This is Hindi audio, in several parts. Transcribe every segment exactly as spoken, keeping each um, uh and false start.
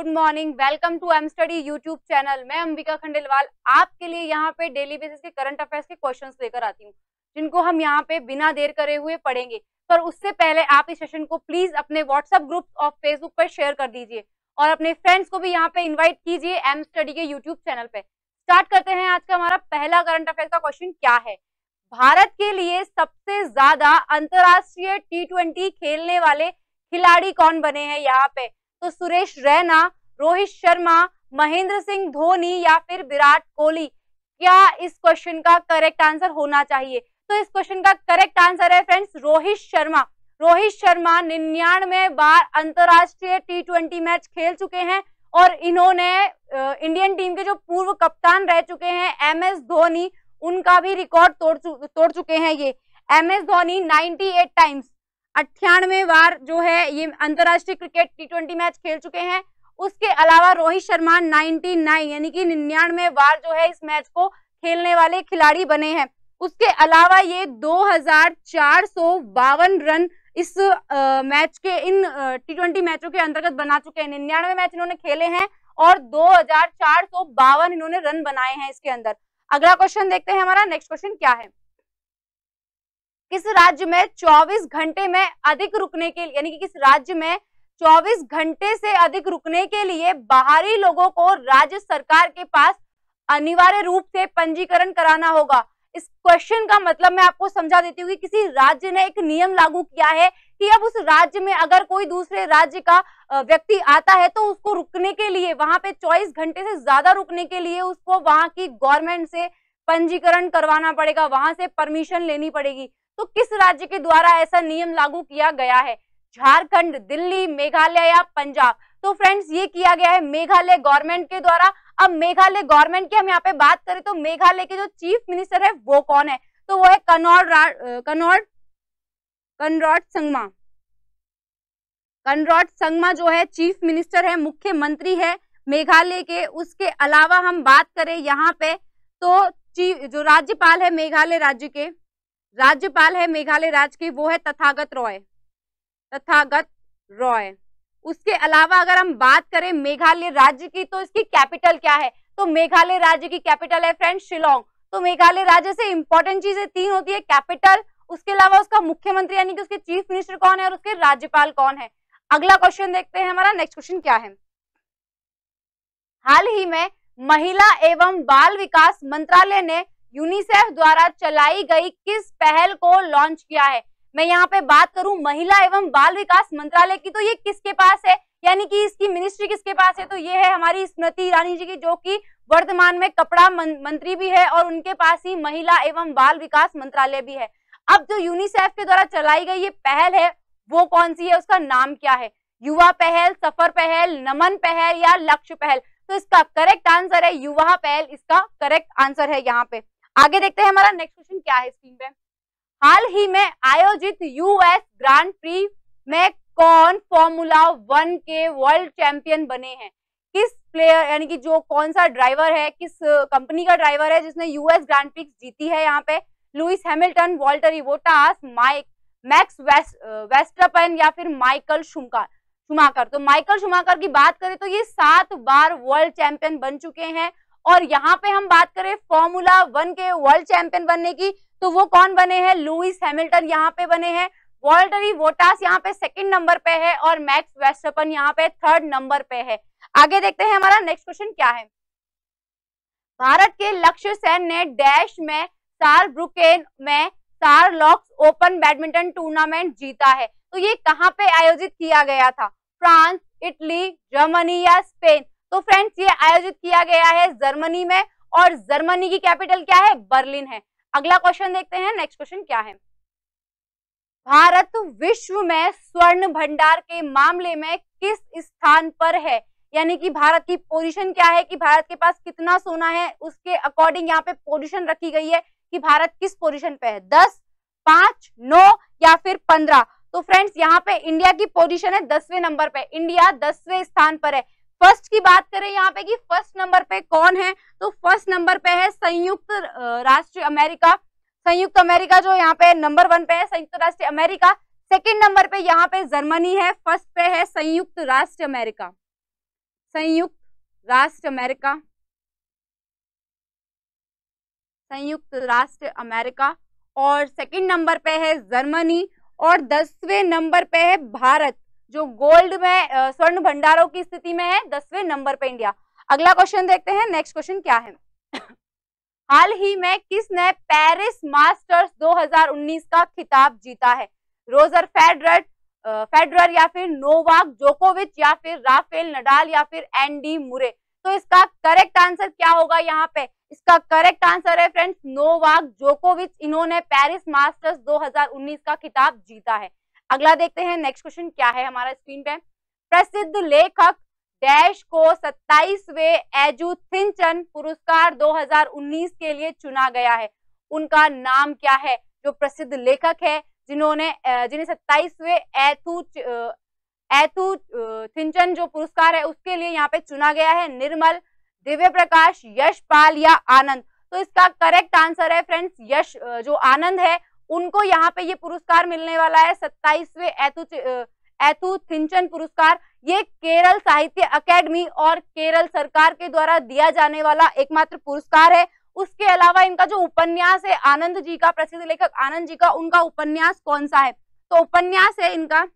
Good morning, welcome to M study YouTube channel. मैं अंबिका खंडेलवाल आपके लिए यहाँ पे डेली बेसिस के करंट अफेयर्स के क्वेश्चंस लेकर आती हूँ, जिनको हम यहाँ पे बिना देर करे हुए पढ़ेंगे। पर उससे पहले आप इस सेशन को प्लीज अपने व्हाट्सएप ग्रुप और फेसबुक पर शेयर कर दीजिए और अपने फ्रेंड्स को भी यहाँ पे इन्वाइट कीजिए एम स्टडी के यूट्यूब चैनल पे। स्टार्ट करते हैं। आज का हमारा पहला करंट अफेयर का क्वेश्चन क्या है? भारत के लिए सबसे ज्यादा अंतरराष्ट्रीय टी ट्वेंटी खेलने वाले खिलाड़ी कौन बने हैं? यहाँ पे तो सुरेश रैना, रोहित शर्मा, महेंद्र सिंह धोनी या फिर विराट कोहली। क्या इस क्वेश्चन का करेक्ट आंसर होना चाहिए? तो इस क्वेश्चन का करेक्ट आंसर है फ्रेंड्स रोहित शर्मा। रोहित शर्मा निन्यानवे बार अंतरराष्ट्रीय टी ट्वेंटी मैच खेल चुके हैं और इन्होंने इंडियन टीम के जो पूर्व कप्तान रह चुके हैं एम एस धोनी, उनका भी रिकॉर्ड तोड़ चु, तोड़ चुके हैं ये। एम एस धोनी अट्ठानवे टाइम्स अट्ठानवे बार जो है ये अंतरराष्ट्रीय क्रिकेट टी ट्वेंटी मैच खेल चुके हैं। उसके अलावा रोहित शर्मा निन्यानवे यानी कि निन्यानवे बार जो है इस मैच को खेलने वाले खिलाड़ी बने हैं। उसके अलावा ये दो हजार चार सौ बावन रन इस आ, मैच के इन टी ट्वेंटी मैचों के अंतर्गत बना चुके हैं। निन्यानवे मैच इन्होंने खेले हैं और दो हजार चार सौ बावन इन्होंने रन बनाए हैं इसके अंदर। अगला क्वेश्चन देखते हैं हमारा। नेक्स्ट क्वेश्चन क्या है? किस राज्य में चौबीस घंटे में अधिक रुकने के लिए यानी कि किस राज्य में चौबीस घंटे से अधिक रुकने के लिए बाहरी लोगों को राज्य सरकार के पास अनिवार्य रूप से पंजीकरण कराना होगा? इस क्वेश्चन का मतलब मैं आपको समझा देती हूँ कि किसी राज्य ने एक नियम लागू किया है कि अब उस राज्य में अगर कोई दूसरे राज्य का व्यक्ति आता है तो उसको रुकने के लिए, वहां पे चौबीस घंटे से ज्यादा रुकने के लिए उसको वहां की गवर्नमेंट से पंजीकरण करवाना पड़ेगा, वहां से परमिशन लेनी पड़ेगी। तो किस राज्य के द्वारा ऐसा नियम लागू किया गया है? झारखंड, दिल्ली, मेघालय या पंजाब? तो फ्रेंड्स ये किया गया है मेघालय गवर्नमेंट के द्वारा। अब मेघालय गवर्नमेंट की हम यहाँ पे बात करें तो मेघालय के जो चीफ मिनिस्टर है वो कौन है? तो वो है Conrad Conrad Conrad Sangma. Conrad Sangma जो है चीफ मिनिस्टर है, मुख्यमंत्री है मेघालय के। उसके अलावा हम बात करें यहाँ पे तो जो राज्यपाल है मेघालय राज्य के राज्यपाल है मेघालय राज्य के वो है तथागत रॉय तथागत रॉय। उसके अलावा अगर हम बात करें मेघालय राज्य की तो इसकी कैपिटल क्या है? तो मेघालय राज्य की कैपिटल है फ्रेंड्स शिलोंग। तो मेघालय राज्य से इंपॉर्टेंट चीजें तीन होती है, कैपिटल, उसके अलावा उसका मुख्यमंत्री यानी कि उसके चीफ मिनिस्टर कौन है और उसके राज्यपाल कौन है। अगला क्वेश्चन देखते हैं हमारा। नेक्स्ट क्वेश्चन क्या है? हाल ही में महिला एवं बाल विकास मंत्रालय ने यूनिसेफ द्वारा चलाई गई किस पहल को लॉन्च किया है? मैं यहाँ पे बात करूं महिला एवं बाल विकास मंत्रालय की तो ये किसके पास है यानी कि इसकी मिनिस्ट्री किसके पास है? तो ये है हमारी स्मृति ईरानी जी की, जो कि वर्तमान में कपड़ा मंत्री भी है और उनके पास ही महिला एवं बाल विकास मंत्रालय भी है। अब जो यूनिसेफ के द्वारा चलाई गई ये पहल है वो कौन सी है? उसका नाम क्या है? युवा पहल, सफर पहल, नमन पहल या लक्ष्य पहल? तो इसका करेक्ट आंसर है युवा पहल, इसका करेक्ट आंसर है। यहाँ पे आगे देखते हैं हमारा। नेक्स्ट क्वेश्चन क्या है स्क्रीन पे? हाल ही में आयोजित यूएस ग्रांड प्री में कौन फॉर्मूला वन के वर्ल्ड चैंपियन बने हैं? किस प्लेयर यानी कि जो कौन सा ड्राइवर है, किस कंपनी का ड्राइवर है जिसने यूएस ग्रांड प्री जीती है? यहाँ पे Lewis Hamilton, Valtteri Bottas, Mike Max Verstappen या फिर माइकल शुमाकर। तो माइकल शुमाकर की बात करें तो ये सात बार वर्ल्ड चैंपियन बन चुके हैं। और यहाँ पे हम बात करें फॉर्मूला वन के वर्ल्ड चैंपियन बनने की तो वो कौन बने हैं? लुइस हैमिल्टन यहाँ पे बने हैं, वाल्टेरी बोटास यहाँ पे सेकंड नंबर पे है और मैक्स वेस्टरपेन यहाँ पे थर्ड नंबर पे है। आगे देखते हैं हमारा। नेक्स्ट क्वेश्चन क्या है? भारत के लक्ष्य सेन ने डैश में सारब्रुकेन में शार्लॉक्स ओपन बैडमिंटन टूर्नामेंट जीता है तो ये कहाँ पे आयोजित किया गया था? फ्रांस, इटली, जर्मनी या स्पेन? तो फ्रेंड्स ये आयोजित किया गया है जर्मनी में और जर्मनी की कैपिटल क्या है? बर्लिन है। अगला क्वेश्चन देखते हैं। नेक्स्ट क्वेश्चन क्या है? भारत विश्व में स्वर्ण भंडार के मामले में किस स्थान पर है यानी कि भारत की पोजीशन क्या है कि भारत के पास कितना सोना है, उसके अकॉर्डिंग यहाँ पे पोजीशन रखी गई है कि भारत किस पोजीशन पे है, दस, पांच, नौ या फिर पंद्रह। तो फ्रेंड्स यहाँ पे इंडिया की पोजीशन है दसवें नंबर पे, इंडिया दसवें स्थान पर है। फर्स्ट की बात करें यहाँ पे कि फर्स्ट नंबर पे कौन है तो फर्स्ट नंबर पे है संयुक्त राष्ट्र अमेरिका। संयुक्त अमेरिका जो यहाँ पे नंबर वन पे है संयुक्त राष्ट्र अमेरिका, सेकंड नंबर पे यहाँ पे जर्मनी है, फर्स्ट पे है संयुक्त राष्ट्र अमेरिका। संयुक्त राष्ट्र अमेरिका, संयुक्त राष्ट्र अमेरिका और सेकंड नंबर पे है जर्मनी और दसवें नंबर पे है भारत जो गोल्ड में स्वर्ण भंडारों की स्थिति में है, दसवें नंबर पे इंडिया। अगला क्वेश्चन देखते हैं, नेक्स्ट क्वेश्चन क्या है। हाल ही में किसने पेरिस मास्टर्स दो हज़ार उन्नीस का खिताब जीता है? रोजर फेडरर, फेडरर या फिर नोवाक जोकोविच या फिर राफेल नडाल या फिर एंडी मुरे। तो इसका करेक्ट आंसर क्या होगा यहाँ पे? इसका करेक्ट आंसर है फ्रेंड्स नोवाक जोकोविच, इन्होंने पेरिस मास्टर्स दो हज़ार उन्नीस का खिताब जीता है। अगला देखते हैं नेक्स्ट क्वेश्चन क्या है हमारा स्क्रीन पे। प्रसिद्ध लेखक डैश को सत्ताईसवें एजू थिंचन पुरस्कार दो हज़ार उन्नीस के लिए चुना गया है, उनका नाम क्या है? जो प्रसिद्ध लेखक है जिन्होंने जिन्हें सत्ताईसवें एथू एथू थिंचन जो पुरस्कार है उसके लिए यहाँ पे चुना गया है। निर्मल, दिव्य प्रकाश, यशपाल या आनंद। तो इसका करेक्ट आंसर है फ्रेंड्स यश, जो आनंद है उनको यहाँ पे ये पुरस्कार मिलने वाला है, सत्ताईसवें एथू एथू थिंचन पुरस्कार। ये केरल साहित्य अकेडमी और केरल सरकार के द्वारा दिया जाने वाला एकमात्र पुरस्कार है। उसके अलावा इनका जो उपन्यास है आनंद जी का, प्रसिद्ध लेखक आनंद जी का, उनका उपन्यास कौन सा है? तो उपन्यास है इनका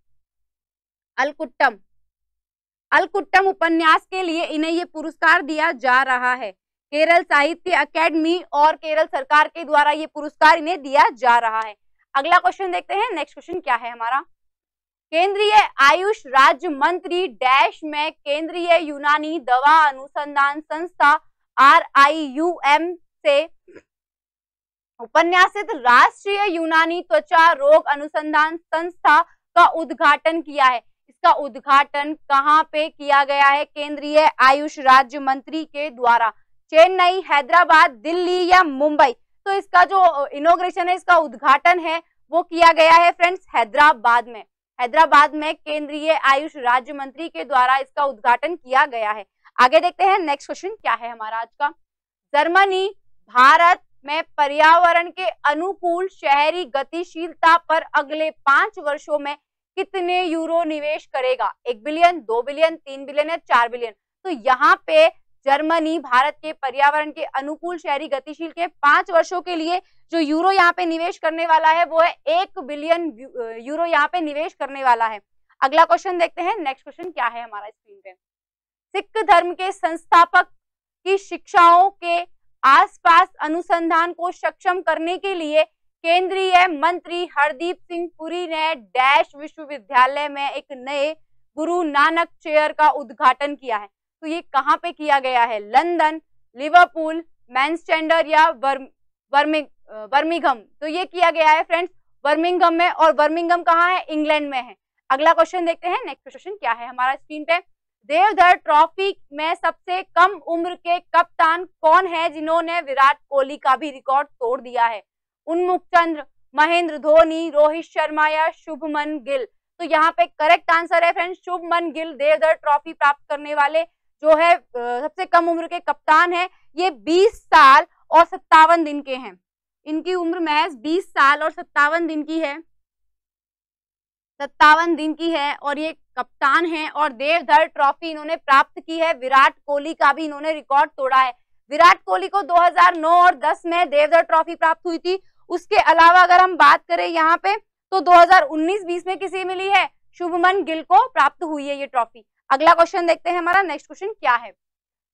अलकुट्टम, अलकुट्टम उपन्यास के लिए इन्हें ये पुरस्कार दिया जा रहा है। केरल साहित्य अकेडमी और केरल सरकार के द्वारा ये पुरस्कार इन्हें दिया जा रहा है। अगला क्वेश्चन देखते हैं, नेक्स्ट क्वेश्चन क्या है हमारा। केंद्रीय आयुष राज्य मंत्री डैश में केंद्रीय यूनानी दवा अनुसंधान संस्था आर आई यू एम से उपन्यासित राष्ट्रीय यूनानी त्वचा रोग अनुसंधान संस्था का उद्घाटन किया है। इसका उद्घाटन कहाँ पे किया गया है केंद्रीय आयुष राज्य मंत्री के द्वारा? चेन्नई, हैदराबाद, दिल्ली या मुंबई। तो इसका जो इनॉग्रेशन है, इसका उद्घाटन है वो किया गया है फ्रेंड्स हैदराबाद में। हैदराबाद में केंद्रीय आयुष राज्य मंत्री के द्वारा इसका उद्घाटन किया गया है। आगे देखते हैं नेक्स्ट क्वेश्चन क्या है हमारा आज का। जर्मनी भारत में पर्यावरण के अनुकूल शहरी गतिशीलता पर अगले पांच वर्षों में कितने यूरो निवेश करेगा? एक बिलियन, दो बिलियन, तीन बिलियन या चार बिलियन। तो यहाँ पे जर्मनी भारत के पर्यावरण के अनुकूल शहरी गतिशील के पांच वर्षों के लिए जो यूरो यहाँ पे निवेश करने वाला है वो है एक बिलियन यूरो यहाँ पे निवेश करने वाला है। अगला क्वेश्चन देखते हैं, नेक्स्ट क्वेश्चन क्या है हमारा स्क्रीन पे। सिख धर्म के संस्थापक की शिक्षाओं के आसपास अनुसंधान को सक्षम करने के लिए केंद्रीय मंत्री हरदीप सिंह पुरी ने डैश विश्वविद्यालय में एक नए गुरु नानक चेयर का उद्घाटन किया है। तो ये कहाँ पे किया गया है? लंदन, लिवरपूल, मैनचेस्टर या बर्मिंघम। तो ये किया गया है फ्रेंड्स बर्मिंघम में, और बर्मिंघम कहाँ है? इंग्लैंड में है। अगला क्वेश्चन देखते हैं, नेक्स्ट क्वेश्चन क्या है हमारा स्क्रीन पे। देवधर ट्रॉफी में सबसे कम उम्र के कप्तान कौन है जिन्होंने विराट कोहली का भी रिकॉर्ड तोड़ दिया है? उन्मुख चंद्र, महेंद्र धोनी, रोहित शर्मा या शुभमन गिल। तो यहाँ पे करेक्ट आंसर है फ्रेंड्स शुभमन गिल, देवधर ट्रॉफी प्राप्त करने वाले जो है सबसे कम उम्र के कप्तान है। ये बीस साल और सत्तावन दिन के हैं, इनकी उम्र महज बीस साल और सत्तावन दिन की है, सत्तावन दिन की है और ये कप्तान हैं और देवधर ट्रॉफी इन्होंने प्राप्त की है। विराट कोहली का भी इन्होंने रिकॉर्ड तोड़ा है। विराट कोहली को दो हज़ार नौ और दस में देवधर ट्रॉफी प्राप्त हुई थी। उसके अलावा अगर हम बात करें यहाँ पे तो दो हज़ार उन्नीस बीस में किसे मिली है? शुभमन गिल को प्राप्त हुई है ये ट्रॉफी। अगला क्वेश्चन देखते हैं हमारा, नेक्स्ट क्वेश्चन क्या है।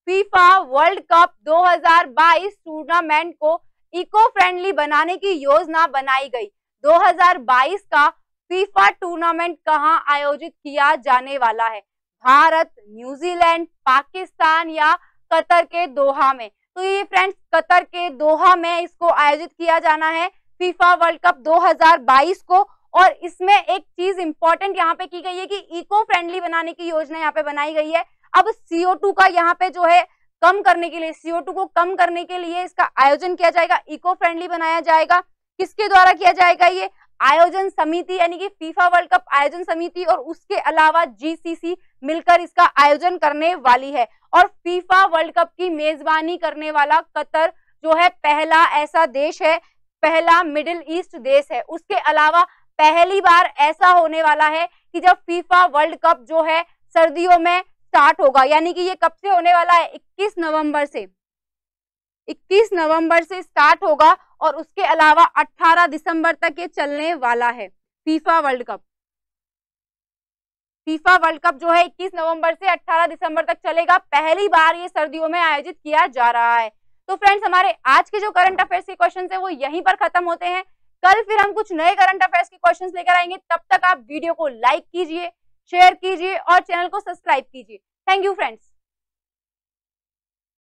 फीफा वर्ल्ड कप दो हज़ार बाईस टूर्नामेंट को इको फ्रेंडली बनाने की योजना बनाई गई। दो हज़ार बाईस का फीफा टूर्नामेंट कहां आयोजित किया जाने वाला है? भारत, न्यूजीलैंड, पाकिस्तान या कतर के दोहा में। तो ये फ्रेंड्स कतर के दोहा में इसको आयोजित किया जाना है फीफा वर्ल्ड कप दो हज़ार बाईस को। और इसमें एक चीज इंपॉर्टेंट यहाँ पे की गई है कि इको फ्रेंडली बनाने की योजना यहाँ पे बनाई गई है। अब सी ओ टू का यहाँ पे जो है कम करने के लिए, सी ओ टू को कम करने के लिए इसका आयोजन किया जाएगा, इको फ्रेंडली बनाया जाएगा। किसके द्वारा किया जाएगा ये? आयोजन समिति यानी कि फीफा वर्ल्ड कप आयोजन समिति और उसके अलावा जी सी सी मिलकर इसका आयोजन करने वाली है। और फीफा वर्ल्ड कप की मेजबानी करने वाला कतर जो है पहला ऐसा देश है, पहला मिडिल ईस्ट देश है। उसके अलावा पहली बार ऐसा होने वाला है कि जब फीफा वर्ल्ड कप जो है सर्दियों में स्टार्ट होगा, यानी कि ये कब से होने वाला है, इक्कीस नवंबर से, इक्कीस नवंबर से स्टार्ट होगा और उसके अलावा अठारह दिसंबर तक ये चलने वाला है। FIFA world cup, FIFA world cup जो है इक्कीस नवंबर से अठारह दिसंबर तक चलेगा। पहली बार ये सर्दियों में आयोजित किया जा रहा है। तो फ्रेंड्स, हमारे आज के जो करंट अफेयर्स के क्वेश्चन है वो यहीं पर खत्म होते हैं। कल फिर हम कुछ नए करंट अफेयर्स के क्वेश्चन लेकर आएंगे। तब तक आप वीडियो को लाइक कीजिए, शेयर कीजिए और चैनल को सब्सक्राइब कीजिए। Thank you friends.